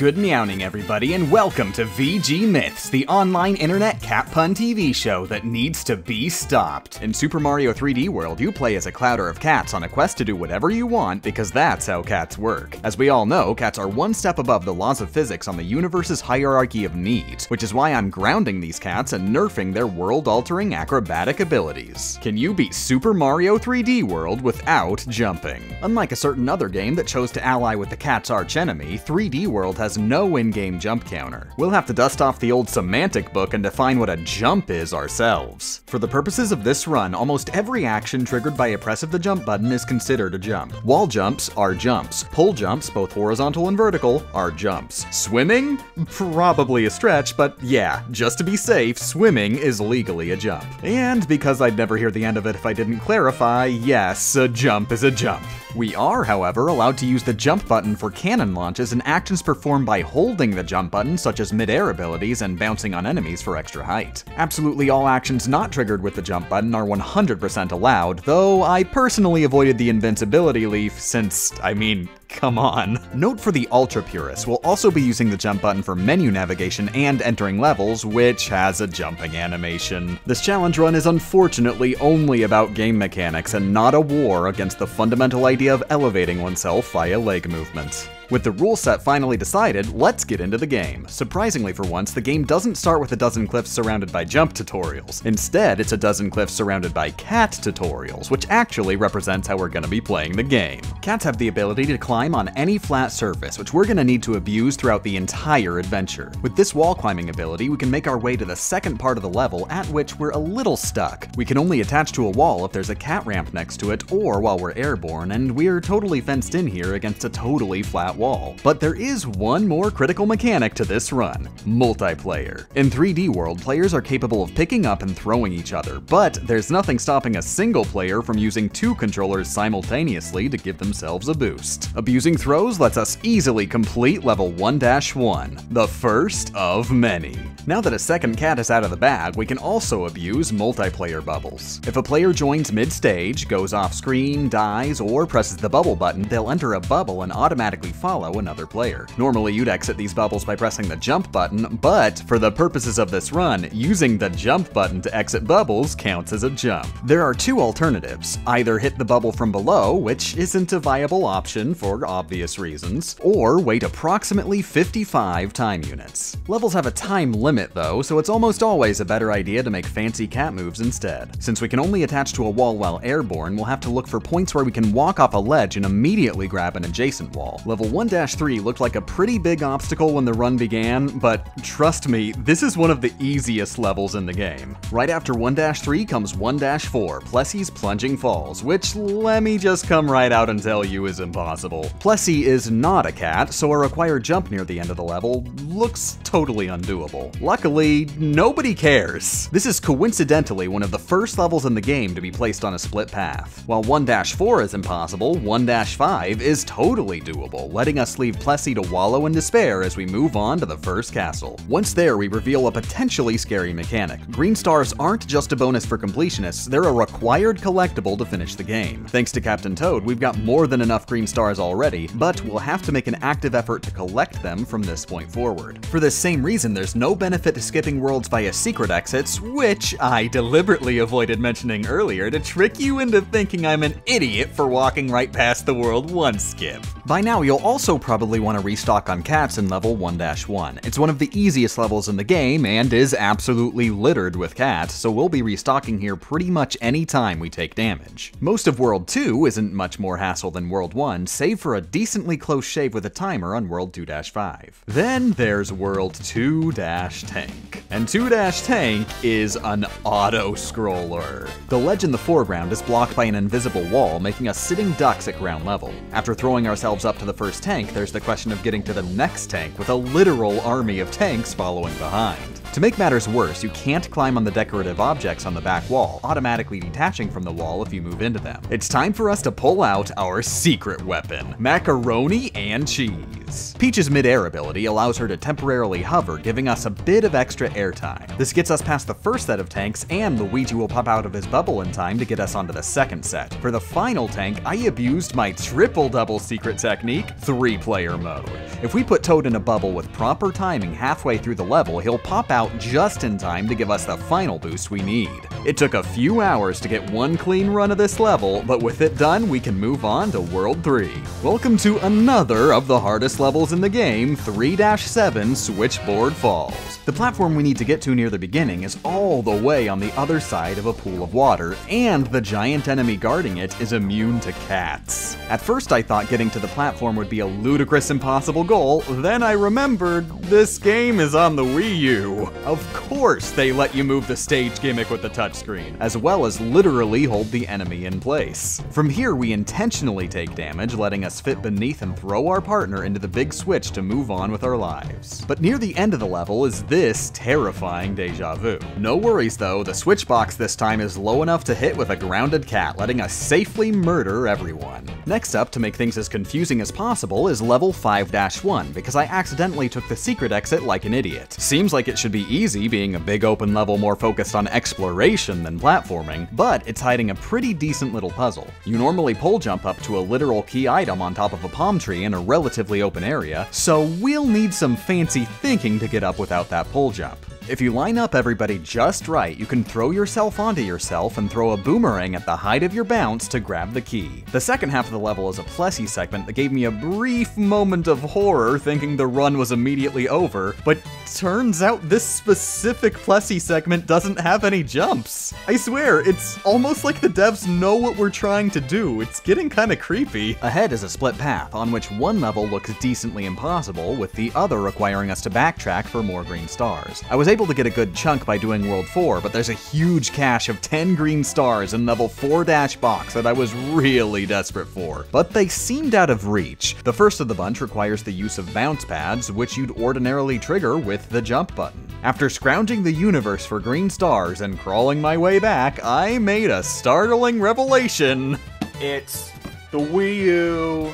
Good meowning, everybody, and welcome to VG Myths, the online internet cat pun TV show that needs to be stopped. In Super Mario 3D World, you play as a clouder of cats on a quest to do whatever you want, because that's how cats work. As we all know, cats are one step above the laws of physics on the universe's hierarchy of needs, which is why I'm grounding these cats and nerfing their world-altering acrobatic abilities. Can you beat Super Mario 3D World without jumping? Unlike a certain other game that chose to ally with the cat's archenemy, 3D World has no in-game jump counter. We'll have to dust off the old semantic book and define what a jump is ourselves. For the purposes of this run, almost every action triggered by a press of the jump button is considered a jump. Wall jumps are jumps. Pull jumps, both horizontal and vertical, are jumps. Swimming? Probably a stretch, but yeah, just to be safe, swimming is legally a jump. And because I'd never hear the end of it if I didn't clarify, yes, a jump is a jump. We are, however, allowed to use the jump button for cannon launches and actions performed by holding the jump button, such as mid-air abilities and bouncing on enemies for extra height. Absolutely all actions not triggered with the jump button are 100% allowed, though I personally avoided the invincibility leaf since, I mean, come on. Note for the ultra purists, we'll also be using the jump button for menu navigation and entering levels, which has a jumping animation. This challenge run is unfortunately only about game mechanics and not a war against the fundamental idea of elevating oneself via leg movements. With the rule set finally decided, let's get into the game. Surprisingly for once, the game doesn't start with a dozen cliffs surrounded by jump tutorials. Instead, it's a dozen cliffs surrounded by cat tutorials, which actually represents how we're gonna be playing the game. Cats have the ability to climb on any flat surface, which we're gonna need to abuse throughout the entire adventure. With this wall climbing ability, we can make our way to the second part of the level at which we're a little stuck. We can only attach to a wall if there's a cat ramp next to it or while we're airborne, and we're totally fenced in here against a totally flat wall. But there is one more critical mechanic to this run: multiplayer. In 3D World, players are capable of picking up and throwing each other, but there's nothing stopping a single player from using two controllers simultaneously to give themselves a boost. Abusing throws lets us easily complete level 1-1, the first of many. Now that a second cat is out of the bag, we can also abuse multiplayer bubbles. If a player joins mid-stage, goes off screen, dies, or presses the bubble button, they'll enter a bubble and automatically follow another player. Normally you'd exit these bubbles by pressing the jump button, but for the purposes of this run, using the jump button to exit bubbles counts as a jump. There are two alternatives: either hit the bubble from below, which isn't a viable option for obvious reasons, or wait approximately 55 time units. Levels have a time limit though, so it's almost always a better idea to make fancy cat moves instead. Since we can only attach to a wall while airborne, we'll have to look for points where we can walk off a ledge and immediately grab an adjacent wall. Level 1-3 looked like a pretty big obstacle when the run began, but trust me, this is one of the easiest levels in the game. Right after 1-3 comes 1-4, Plessy's Plunging Falls, which let me just come right out and tell you is impossible. Plessy is not a cat, so a required jump near the end of the level looks totally undoable. Luckily, nobody cares. This is coincidentally one of the first levels in the game to be placed on a split path. While 1-4 is impossible, 1-5 is totally doable, letting us leave Plessy to wallow in despair as we move on to the first castle. Once there, we reveal a potentially scary mechanic. Green stars aren't just a bonus for completionists, they're a required collectible to finish the game. Thanks to Captain Toad, we've got more than enough green stars already, but we'll have to make an active effort to collect them from this point forward. For this same reason, there's no benefit to skipping worlds via secret exits, which I deliberately avoided mentioning earlier to trick you into thinking I'm an idiot for walking right past the world one skip. By now, you'll also probably want to restock on cats in level 1-1. It's one of the easiest levels in the game and is absolutely littered with cats, so we'll be restocking here pretty much any time we take damage. Most of World 2 isn't much more hassle than World 1, save for a decently close shave with a timer on World 2-5. Then there's World 2-Tank. And 2-Tank is an auto-scroller. The ledge in the foreground is blocked by an invisible wall, making us sitting ducks at ground level. After throwing ourselves up to the first tank, there's the question of getting to the next tank with a literal army of tanks following behind. To make matters worse, you can't climb on the decorative objects on the back wall, automatically detaching from the wall if you move into them. It's time for us to pull out our secret weapon, macaroni and cheese. Myths. Peach's mid-air ability allows her to temporarily hover, giving us a bit of extra air time. This gets us past the first set of tanks, and Luigi will pop out of his bubble in time to get us onto the second set. For the final tank, I abused my triple-double secret technique, 3-player mode. If we put Toad in a bubble with proper timing halfway through the level, he'll pop out just in time to give us the final boost we need. It took a few hours to get one clean run of this level, but with it done, we can move on to World 3. Welcome to another of the hardest levels in the game, 3-7 Switchboard Falls. The platform we need to get to near the beginning is all the way on the other side of a pool of water, and the giant enemy guarding it is immune to cats. At first I thought getting to the platform would be a ludicrous impossible goal, then I remembered this game is on the Wii U. Of course they let you move the stage gimmick with the touchscreen, as well as literally hold the enemy in place. From here we intentionally take damage, letting us fit beneath and throw our partner into the big switch to move on with our lives. But near the end of the level is this terrifying deja vu. No worries though, the switch box this time is low enough to hit with a grounded cat, letting us safely murder everyone. Next up, to make things as confusing as possible, is level 5-1, because I accidentally took the secret exit like an idiot. Seems like it should be easy, being a big open level more focused on exploration than platforming, but it's hiding a pretty decent little puzzle. You normally pole jump up to a literal key item on top of a palm tree in a relatively open area, so we'll need some fancy thinking to get up without that pole jump. If you line up everybody just right, you can throw yourself onto yourself and throw a boomerang at the height of your bounce to grab the key. The second half of the level is a Plessy segment that gave me a brief moment of horror thinking the run was immediately over, but turns out this specific Plessy segment doesn't have any jumps. I swear, it's almost like the devs know what we're trying to do. It's getting kinda creepy. Ahead is a split path, on which one level looks decently impossible, with the other requiring us to backtrack for more green stars. I was able to get a good chunk by doing World 4, but there's a huge cache of 10 green stars in level 4-box that I was really desperate for, but they seemed out of reach. The first of the bunch requires the use of bounce pads, which you'd ordinarily trigger with the jump button. After scrounging the universe for green stars and crawling my way back, I made a startling revelation. It's the Wii U.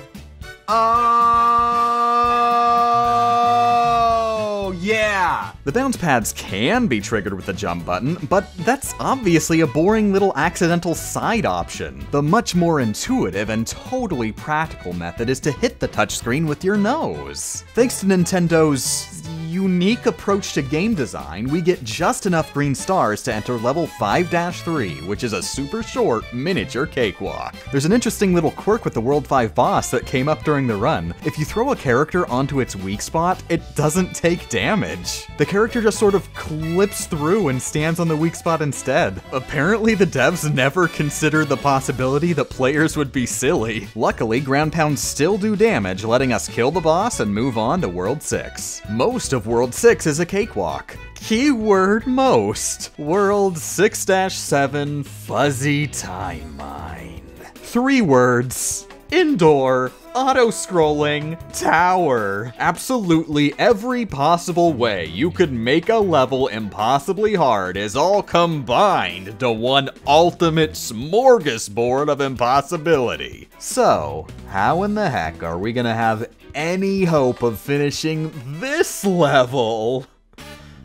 Oh, yeah! The bounce pads can be triggered with the jump button, but that's obviously a boring little accidental side option. The much more intuitive and totally practical method is to hit the touchscreen with your nose. Thanks to Nintendo's unique approach to game design, we get just enough green stars to enter level 5-3, which is a super short miniature cakewalk. There's an interesting little quirk with the World 5 boss that came up during the run. If you throw a character onto its weak spot, it doesn't take damage. The character just sort of clips through and stands on the weak spot instead. Apparently the devs never considered the possibility that players would be silly. Luckily, ground pounds still do damage, letting us kill the boss and move on to World 6. Most of World 6 is a cakewalk. Keyword most. World 6-7 Fuzzy Time Mine. 3 words. Indoor. Auto-scrolling tower. Absolutely every possible way you could make a level impossibly hard is all combined to one ultimate smorgasbord of impossibility. So, how in the heck are we gonna have any hope of finishing this level?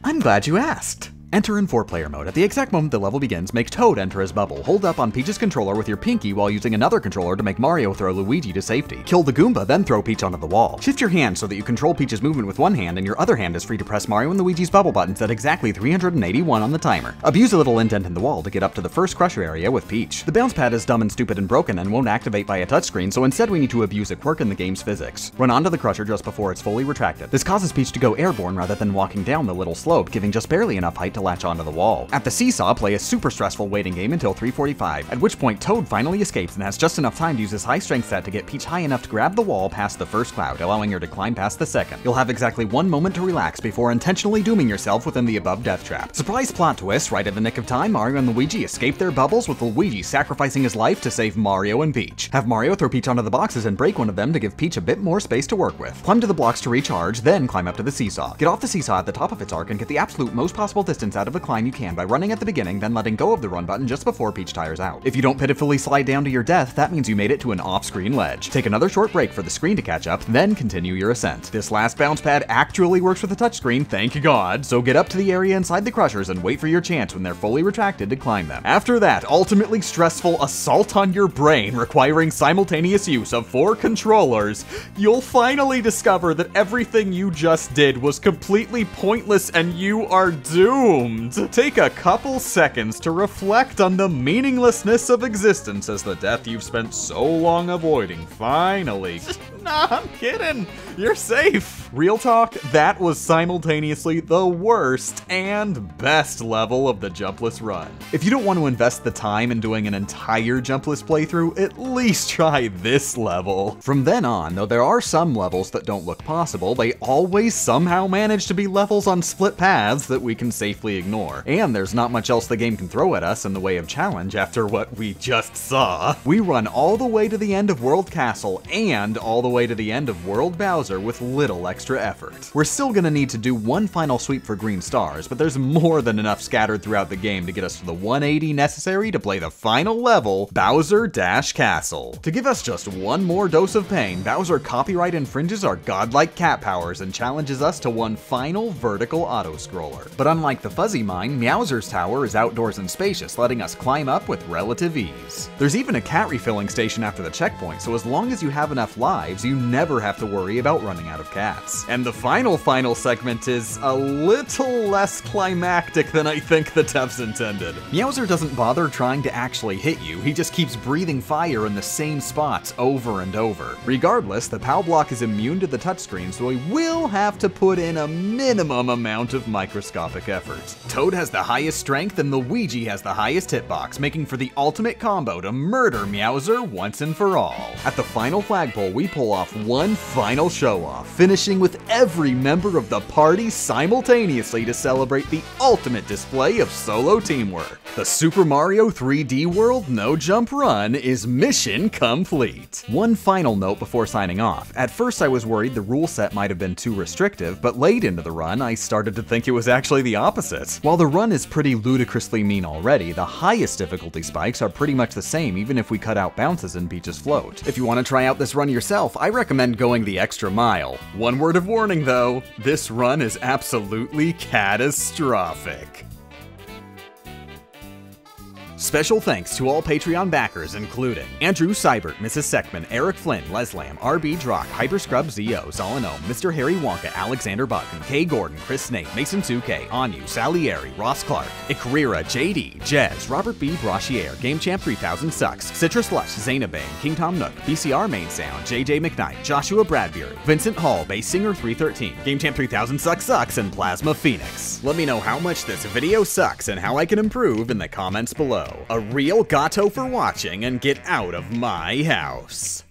I'm glad you asked. Enter in 4-player mode. At the exact moment the level begins, make Toad enter his bubble. Hold up on Peach's controller with your pinky while using another controller to make Mario throw Luigi to safety. Kill the Goomba, then throw Peach onto the wall. Shift your hand so that you control Peach's movement with one hand and your other hand is free to press Mario and Luigi's bubble buttons at exactly 381 on the timer. Abuse a little indent in the wall to get up to the first crusher area with Peach. The bounce pad is dumb and stupid and broken and won't activate by a touchscreen, so instead we need to abuse a quirk in the game's physics. Run onto the crusher just before it's fully retracted. This causes Peach to go airborne rather than walking down the little slope, giving just barely enough height to latch onto the wall. At the seesaw, play a super stressful waiting game until 3:45, at which point Toad finally escapes and has just enough time to use his high strength set to get Peach high enough to grab the wall past the first cloud, allowing her to climb past the second. You'll have exactly 1 moment to relax before intentionally dooming yourself within the above death trap. Surprise plot twist, right in the nick of time, Mario and Luigi escape their bubbles with Luigi sacrificing his life to save Mario and Peach. Have Mario throw Peach onto the boxes and break one of them to give Peach a bit more space to work with. Climb to the blocks to recharge, then climb up to the seesaw. Get off the seesaw at the top of its arc and get the absolute most possible distance distance out of a climb you can by running at the beginning, then letting go of the run button just before Peach tires out. If you don't pitifully slide down to your death, that means you made it to an off-screen ledge. Take another short break for the screen to catch up, then continue your ascent. This last bounce pad actually works with a touchscreen, thank God, so get up to the area inside the crushers and wait for your chance when they're fully retracted to climb them. After that ultimately stressful assault on your brain requiring simultaneous use of 4 controllers, you'll finally discover that everything you just did was completely pointless and you are doomed. Take a couple seconds to reflect on the meaninglessness of existence as the death you've spent so long avoiding finally. Nah, I'm kidding. You're safe. Real talk, that was simultaneously the worst and best level of the jumpless run. If you don't want to invest the time in doing an entire jumpless playthrough, at least try this level. From then on, though there are some levels that don't look possible, they always somehow manage to be levels on split paths that we can safely ignore. And there's not much else the game can throw at us in the way of challenge after what we just saw. We run all the way to the end of World Castle and all the way to the end of World Bowser with little extra effort. We're still gonna need to do one final sweep for green stars, but there's more than enough scattered throughout the game to get us to the 180 necessary to play the final level, Bowser Dash Castle. To give us just one more dose of pain, Bowser copyright infringes our godlike cat powers and challenges us to one final vertical auto-scroller. But unlike the fuzzy mine, Meowser's tower is outdoors and spacious, letting us climb up with relative ease. There's even a cat refilling station after the checkpoint, so as long as you have enough lives, you never have to worry about running out of cats. And the final segment is a little less climactic than I think the devs intended. Meowser doesn't bother trying to actually hit you, he just keeps breathing fire in the same spots over and over. Regardless, the POW block is immune to the touchscreen, so we will have to put in a minimum amount of microscopic effort. Toad has the highest strength and Luigi has the highest hitbox, making for the ultimate combo to murder Meowser once and for all. At the final flagpole, we pull off one final show-off, finishing with every member of the party simultaneously to celebrate the ultimate display of solo teamwork. The Super Mario 3D World No Jump Run is mission complete. One final note before signing off. At first I was worried the rule set might have been too restrictive, but late into the run I started to think it was actually the opposite. While the run is pretty ludicrously mean already, the highest difficulty spikes are pretty much the same even if we cut out bounces in Peach's Float. If you want to try out this run yourself, I recommend going the extra mile. One word of warning though, this run is absolutely catastrophic. Special thanks to all Patreon backers, including Andrew Seibert, Mrs. Seckman, Eric Flynn, Leslam, RB Drock, Hyperscrub ZO, Zolano, Mr. Harry Wonka, Alexander Button, K. Gordon, Chris Snape, Mason 2K, Anu, Salieri, Ross Clark, Ikrira, JD, Jez, Robert B. Brashier, Gamechamp3000 Sucks, Citrus Lush, Zainabang, King Tom Nook, BCR Main Sound, JJ McKnight, Joshua Bradbury, Vincent Hall, Bass Singer 313, Gamechamp3000 Sucks, and Plasma Phoenix. Let me know how much this video sucks and how I can improve in the comments below. A real gato for watching and get out of my house.